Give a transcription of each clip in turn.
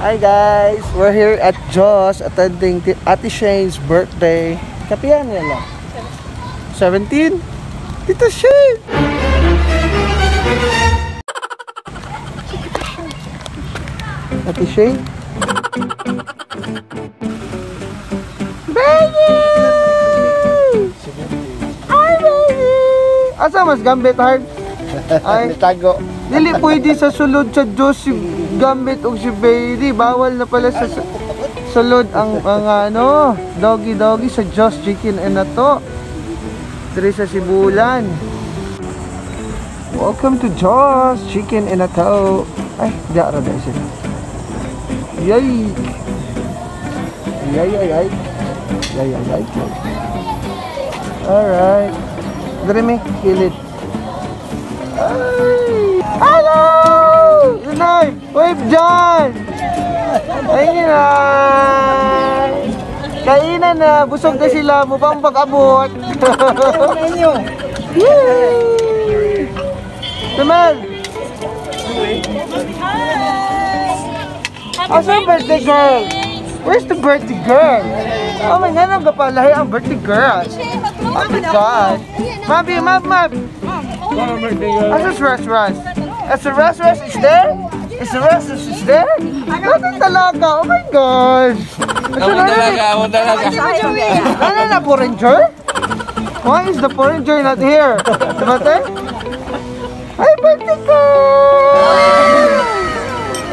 Hi guys, we're here at Jo's attending Ate Shayne's birthday. Kapihan nila? 17? Tita Shayne! Ate Shayne? Baby! Ay baby! Asa mas Gambit hard? Ay, tago. Dili pwede sa sulod sa Jo's si Gambit o si Baby. Bawal na pala sa sulod ang ano, doggy sa Jo's Chicken and na to. Diri sa Sibulan. Welcome to Jo's Chicken and na to. Ay, dara daw siya. Yay! Yay, yay, yay. Yay, yay, yay. Alright. Diri mi, kilit. Ay! Hello! Inay! Wave dyan! Ayun na! Kainan na! Busog na sila! Mupang pag-abot! Yay! Tamal! How's your birthday girl? Where's the birthday girl? Oh my God! Nagpapalahi ang birthday girl! Oh my God! Mabi! Mab! That's a restaurant. That's a restaurant. It's there. It's a restaurant. It's there. That's talaga. Oh my gosh. That's a foreigner. Why is the foreigner not here? Hi, Bertico.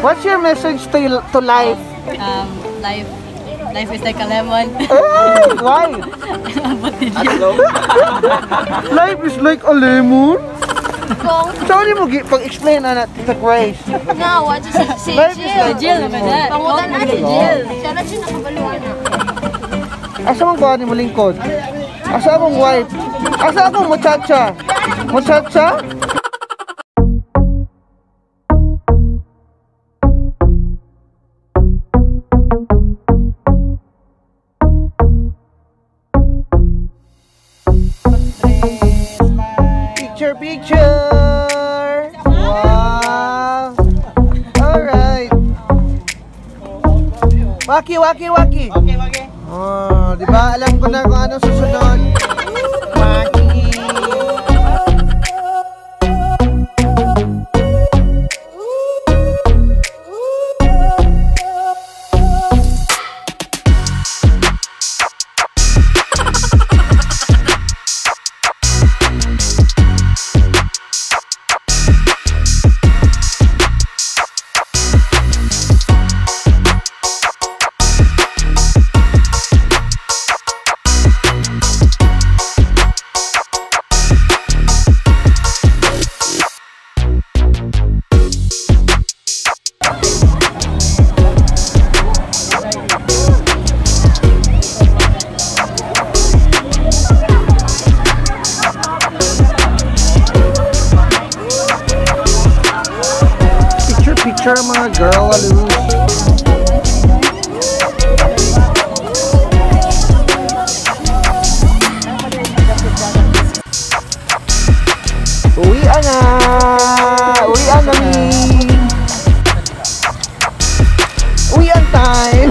What's your message to life? Life is like a lemon. Hey, why? Life is like a lemon? Sorry mo, pag-explain na natin sa Grace. No, I just say Jill. Pangutan na si Jill. Siya na siya nakabaluan na. Asa mong bani mo lingkod? Asa akong wife? Asa akong muchacha? Muchacha? Picture! Wow! Alright! Waki, waki, waki! Okay, waki! Oh, diba? Alam ko na kung anong susunod. Waki! Mga girl aloof. Uwian na! Uwian na mi! Uwian time!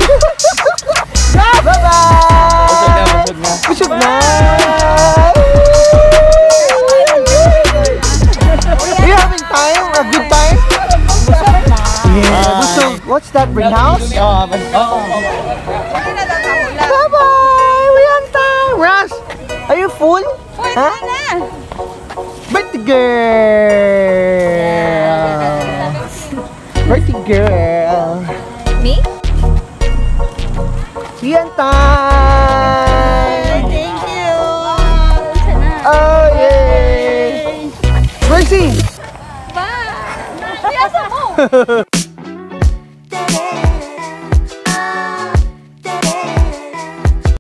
Bye-bye! Busog na! Are you having time? A good time? Yeah. What's that? Bring house? Oh, bye bye. We on time. Rush, are you full? Full huh? Na. Birthday girl. Birthday girl. Me? We on time. Thank you. Oh yay. Mercy. Bye.